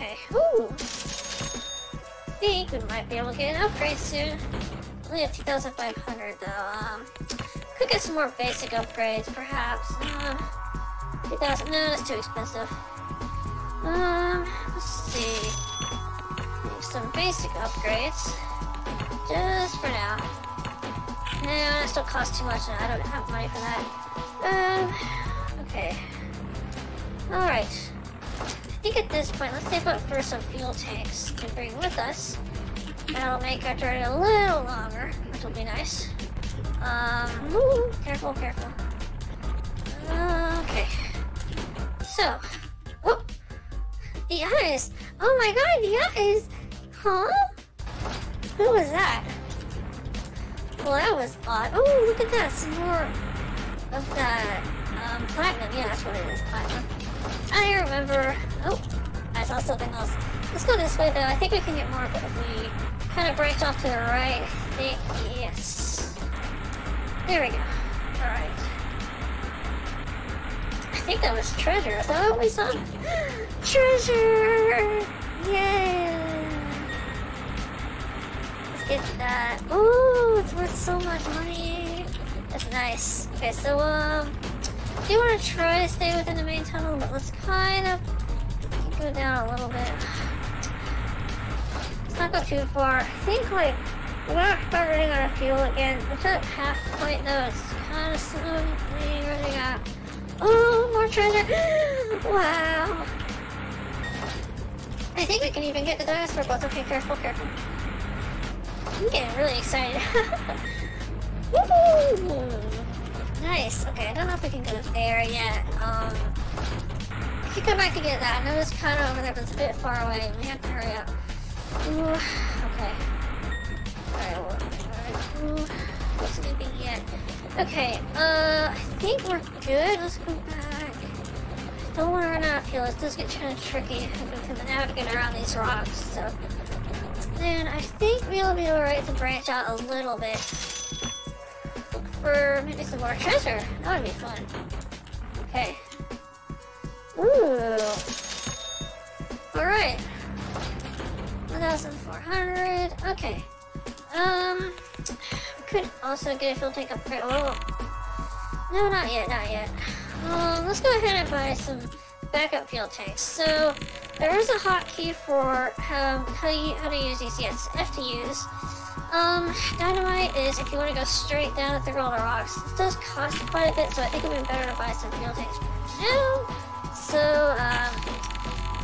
Okay. Ooh. I think we might be able to get an upgrade soon. Only at 2,500 though. Could get some more basic upgrades, perhaps. 2,000. No, that's too expensive. Let's see. Some basic upgrades, just for now. No, that still costs too much, and I don't have money for that. Okay. All right. I think at this point, let's save up for some fuel tanks to bring with us. That'll make our journey a little longer, which will be nice. Ooh, careful, careful. Okay. So, oh, the eyes. Oh my God, the eyes. Huh? Who was that? Well, that was odd. Oh, look at that. Some more of that platinum. Yeah, that's what it is, platinum. I remember. Oh, I saw something else. Let's go this way, though. I think we can get more of it if we kind of branch off to the right. I think, yes. There we go. All right. I think that was treasure. I thought we saw treasure. Yeah. Let's get that. Ooh, it's worth so much money. That's nice. Okay, so I do want to try to stay within the main tunnel, but let's kind of go down a little bit. Let's not go too far. I think, like, we're gonna start running out of fuel again. It's at half point though. It's kind of slowly running out. Oh, more treasure! Wow. I think we can even get the dinosaur boats. Okay, careful, careful. I'm getting really excited. Woohoo! Nice. Okay, I don't know if we can go there yet. I could go back and get that. I know it's kind of over there, but it's a bit far away. We have to hurry up. Ooh, okay. Alright, what's it gonna be yet? Okay, I think we're good. Let's go back. I don't want to run out of fuel. It does get kind of tricky because we can navigate around these rocks. So then I think we'll be alright to branch out a little bit. For maybe some more treasure. That would be fun. Okay. Ooh. Alright. 1,400. Okay. We could also get a fuel tank upgrade. Oh. No, not yet, not yet. Let's go ahead and buy some backup fuel tanks. So, there is a hotkey for how to use these. Yes, F to use. Dynamite is if you want to go straight down at the roller rocks. It does cost quite a bit, so I think it would be better to buy some fuel tanks for now. So,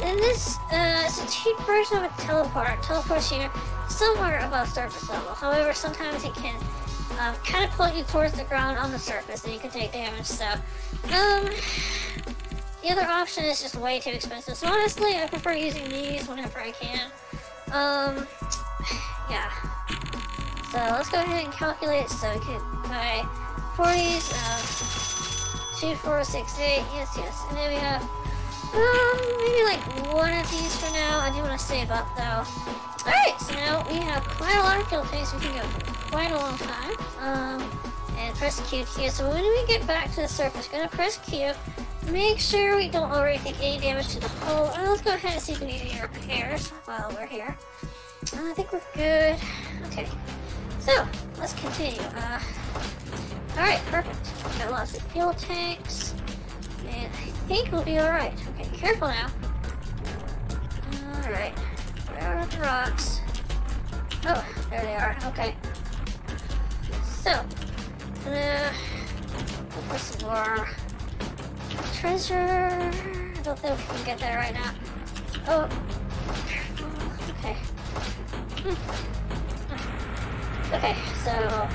and this, it's a cheap version of a teleporter. It teleports you somewhere above surface level. However, sometimes it can, kind of pull you towards the ground on the surface and you can take damage, so, the other option is just way too expensive. So honestly, I prefer using these whenever I can. Yeah. So let's go ahead and calculate. So we could buy 40s, 2, 4, 6, 8, yes, yes. And then we have, maybe like one of these for now. I do want to save up though. Alright, so now we have quite a lot of fuel tanks. We can go for quite a long time. And press Q here. So when we get back to the surface, we're going to press Q. Make sure we don't already take any damage to the hull. Let's go ahead and see if we need any repairs while we're here. I think we're good. Okay. So, let's continue. Alright, perfect. Got lots of fuel tanks. And I think we'll be alright. Okay, careful now. Alright. We're out of the rocks. Oh, there they are. Okay. So, look for some more treasure. I don't think we can get that right now. Oh, okay. Okay, so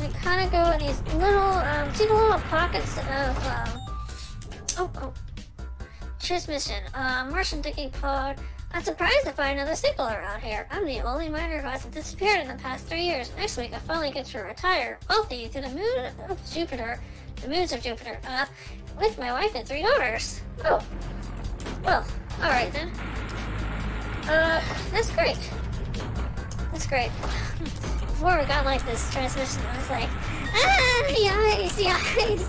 we kind of go in these little, see the little pockets of, transmission. Martian digging pod. I'm surprised to find another sickle around here. I'm the only miner who hasn't disappeared in the past 3 years. Next week, I finally get to retire wealthy to the moon of Jupiter. The moons of Jupiter, with my wife and 3 daughters. Oh, well, all right then. That's great. That's great. Before we got like this transmission, I was like, ah, the eyes, the eyes.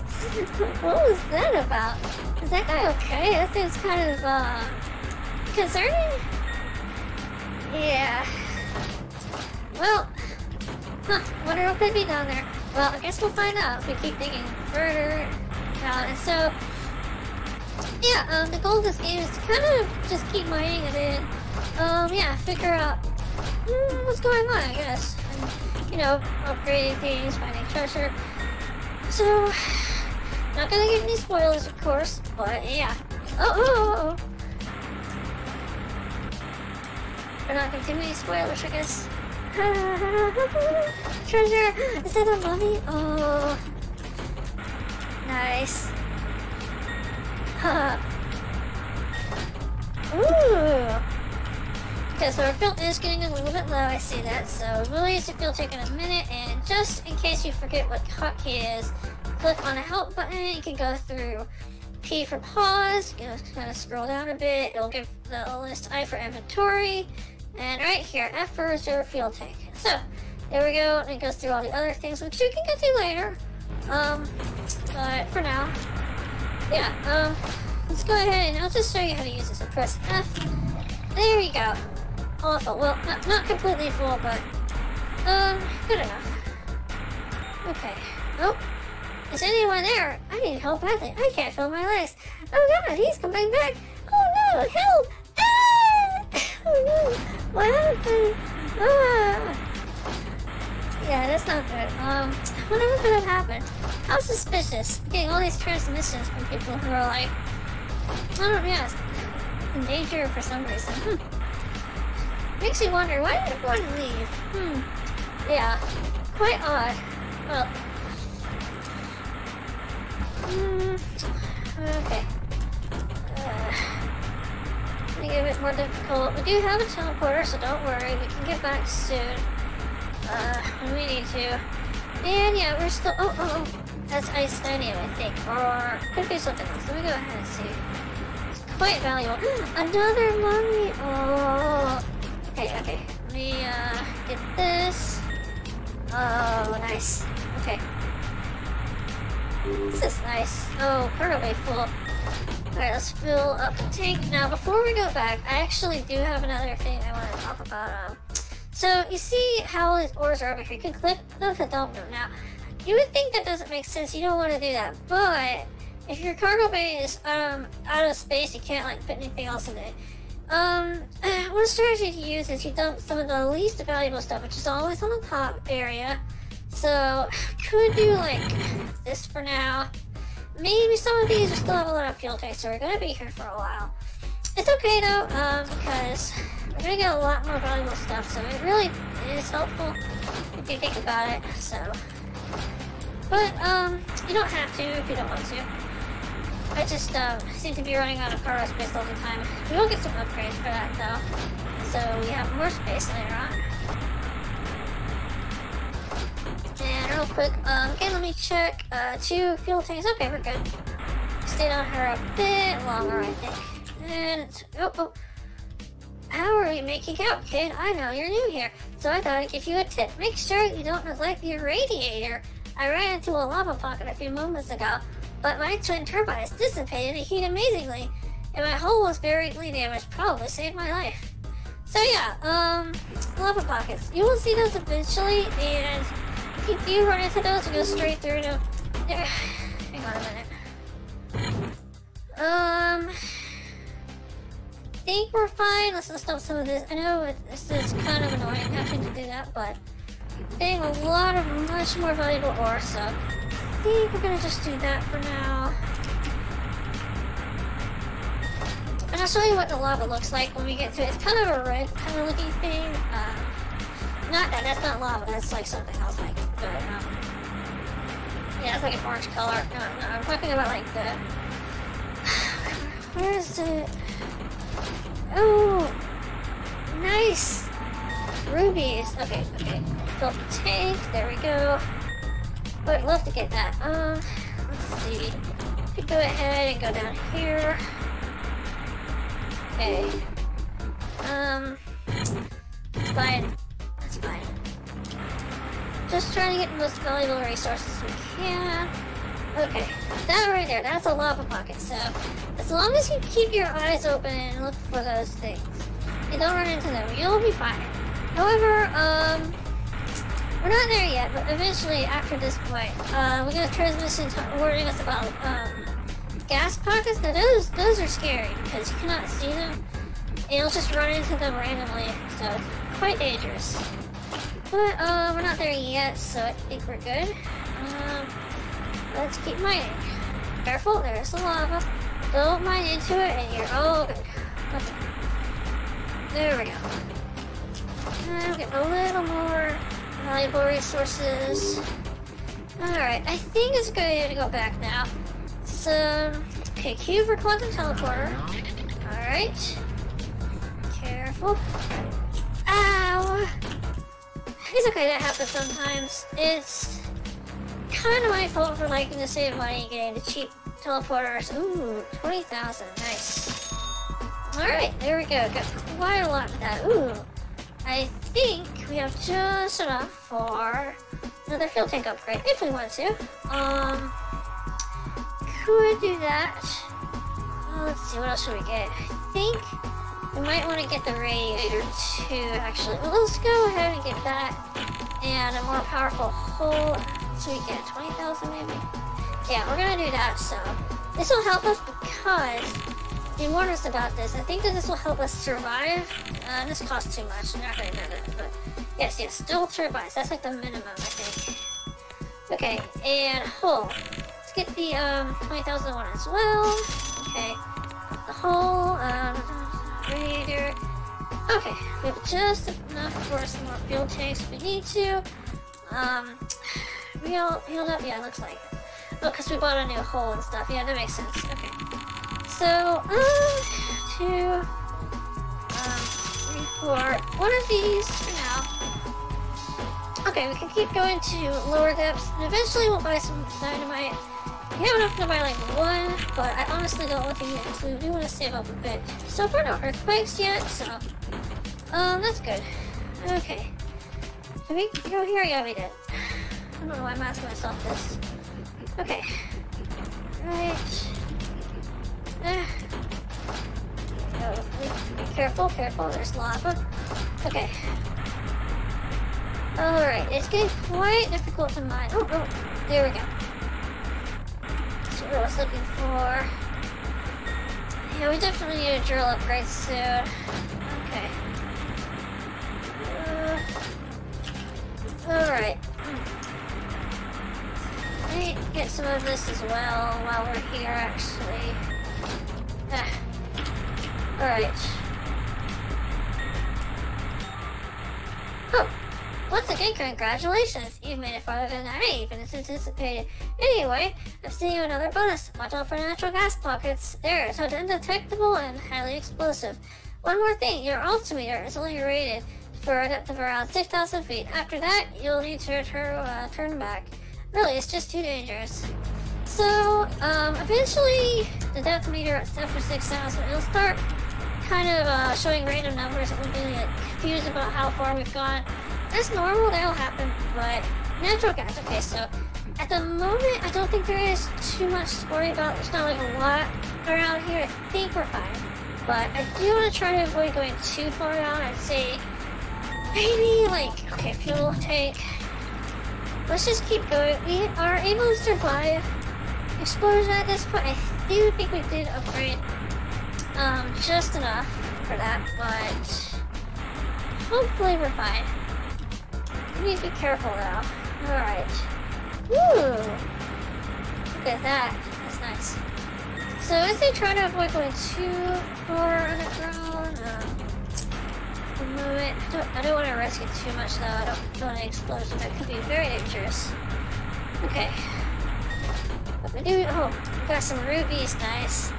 What was that about? Is that guy okay? That seems kind of concerning? Yeah. Well, huh, wonder what could be down there. Well, I guess we'll find out if we keep digging further out. And so, yeah, the goal of this game is to kind of just keep mining it in. Yeah, figure out what's going on, I guess. And, you know, upgrading things, finding treasure. So, not gonna get any spoilers, of course, but yeah. Oh! We're not gonna get any spoilers, I guess. Treasure! Is that a mummy? Oh. Nice. Ooh! Okay, so our filter is getting a little bit low, I see that, so it really is going to take a minute, and just in case you forget what hotkey is, click on the help button. You can go through P for pause, you know, kind of scroll down a bit, it'll give the list I for inventory, and right here, F for reserve fuel tank. So, there we go, and it goes through all the other things, which you can get to later, but for now, yeah, let's go ahead and I'll just show you how to use this. So press F. There you go. All full. Well, not completely full, but good enough. Okay. Oh, is anyone there? I need help badly. I can't feel my legs. Oh God, he's coming back. Oh no, help! Ah! Oh no, what happened? Ah! Yeah, that's not good. I wonder what could have happened. How suspicious. Getting all these transmissions from people who are like, I don't know, in danger for some reason. Makes you wonder, why did everyone leave? Yeah, quite odd. Well, okay. Make it a bit more difficult. We do have a teleporter, so don't worry. We can get back soon. We need to. And yeah, we're still. Oh. That's ice titanium, I think. Or could be something else. Let me go ahead and see. It's quite valuable. Another mummy. Oh. Okay. Let me get this. Oh, nice. Okay. This is nice. Oh, currently full. Alright, let's fill up the tank. Now, before we go back, I actually do have another thing I want to talk about. So you see how all these ores are over here. You can click the dumpster now. You would think that doesn't make sense. You don't want to do that. But if your cargo bay is out of space, you can't like put anything else in it. One strategy to use is you dump some of the least valuable stuff, which is always on the top area. So could do like this for now. Maybe some of these will still have a lot of fuel tanks, so we're gonna be here for a while. It's okay though, because we're gonna get a lot more valuable stuff, so it really is helpful if you think about it, so. But, you don't have to if you don't want to. I just, seem to be running out of cargo space all the time. We will get some upgrades for that, though, so we have more space later on. And real quick, again, let me check, 2 fuel tanks. Okay, we're good. Stayed on her a bit longer, I think. And, oh. How are we making out, kid? I know you're new here, so I thought I'd give you a tip. Make sure you don't neglect your radiator. I ran into a lava pocket a few moments ago, but my twin turbines dissipated the heat amazingly, and my hull was barely damaged. Probably saved my life. So yeah, lava pockets. You will see those eventually, and if you run into those, you go straight through them. Hang on a minute. I think we're fine. Let's just dump some of this. I know this is kind of annoying having to do that, but getting a lot of much more valuable ore, so I think we're gonna just do that for now. And I'll show you what the lava looks like when we get to it. It's kind of a red kind of looking thing. Not that, that's not lava, that's like something else, like, but, yeah, it's like an orange color. No, I'm talking about like the, where is it? Oh, nice rubies. Okay. Fill the tank. There we go. But I'd love to get that. Let's see. We go ahead and go down here. Okay. That's fine. Just trying to get the most valuable resources we can. Okay, that right there, that's a lava pocket, so as long as you keep your eyes open and look for those things, and don't run into them, you'll be fine. However, we're not there yet, but eventually, after this point, we're going to transmission warning us about gas pockets. Now, those are scary, because you cannot see them, and you'll just run into them randomly, so it's quite dangerous. But, we're not there yet, so I think we're good. Let's keep mining. Careful, there's the lava. Don't mine into it and you're all good. Okay. There we go. Now get a little more valuable resources. Alright, I think it's good to go back now. So, okay, cube for quantum teleporter. Alright. Careful. Ow! It's okay, that happens sometimes. It's kind of my fault for liking to save money and getting the cheap teleporters. Ooh, 20,000, nice. Alright, there we go. Got quite a lot of that. Ooh, I think we have just enough for another fuel tank upgrade if we want to. Could do that. Let's see, what else should we get? I think we might want to get the radiator too, actually. Well, let's go ahead and get that and a more powerful hole. So we get 20,000 maybe? Yeah, we're gonna do that, so. This will help us because they warned us about this. I think that this will help us survive. This costs too much, I'm not gonna remember it, but yes, still turbines. That's like the minimum, I think. Okay, and hole. Let's get the 20,000 one as well. Okay, the hole, radiator. Okay, we have just enough for some more fuel tanks if we need to. We all healed up? Yeah, it looks like it. Oh, because we bought a new hole and stuff. Yeah, that makes sense. Okay. So, 2, 3, 4. One of these for now. Okay, we can keep going to lower depths. And eventually we'll buy some dynamite. We have enough to buy like one, but I honestly don't want to use it, so we do want to save up a bit. So far, no earthquakes yet, so. That's good. Okay. Did we go here? Yeah, we did. I don't know why I'm asking myself this. Okay. Right. Be careful, careful. There's lava. Okay. Alright, it's getting quite difficult to mine. Oh, oh, there we go. That's what I was looking for. Yeah, we definitely need a drill upgrade soon. Okay. Alright. Let me get some of this as well while we're here, actually. Alright. Oh! Once again, congratulations! You've made it farther than I even anticipated. Anyway, I've sent you another bonus. Watch out for natural gas pockets. They're so undetectable and highly explosive. One more thing, your altimeter is only rated for a depth of around 6,000 feet. After that, you'll need to turn back. Really, it's just too dangerous. So, eventually, the depth meter set for 6,000, it'll start kind of showing random numbers and we'll be like, confused about how far we've gone. That's normal, that'll happen, but natural gas, okay, so at the moment, I don't think there is too much to worry about. There's not like a lot around here. I think we're fine, but I do want to try to avoid going too far down. I'd say maybe like, okay, fuel tank. Let's just keep going. We are able to survive explosion at this point. I do think we did upgrade just enough for that, but hopefully we're fine. We need to be careful though. Alright. Woo! Look at that. That's nice. So as they try to avoid going too far underground, I don't want to risk it too much though. I don't want an explosion. That could be very dangerous. Okay. But we do. Oh, we got some rubies. Nice.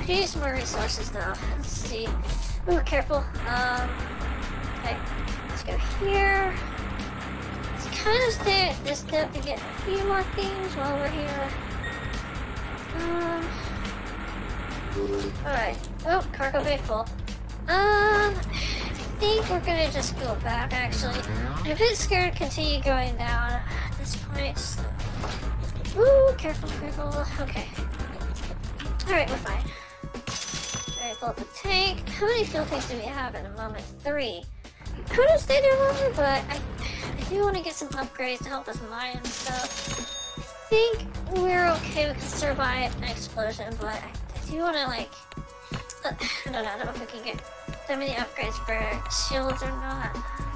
We do need some more resources though. Let's see. Ooh, careful. Okay. Let's go here. Let's kind of stay at this depth to get a few more things while we're here. Alright. Oh, cargo bay full. I think we're gonna just go back, actually. I'm a bit scared to continue going down at this point, so Ooh, careful, careful. Okay. Alright, we're fine. Alright, fill up the tank. How many fuel tanks do we have at the moment? 3. I could have stayed there longer, but I do want to get some upgrades to help us mine and stuff. I think we're okay. We can survive an explosion, but I do want to, like... I don't know if we can get that many upgrades for shields or not.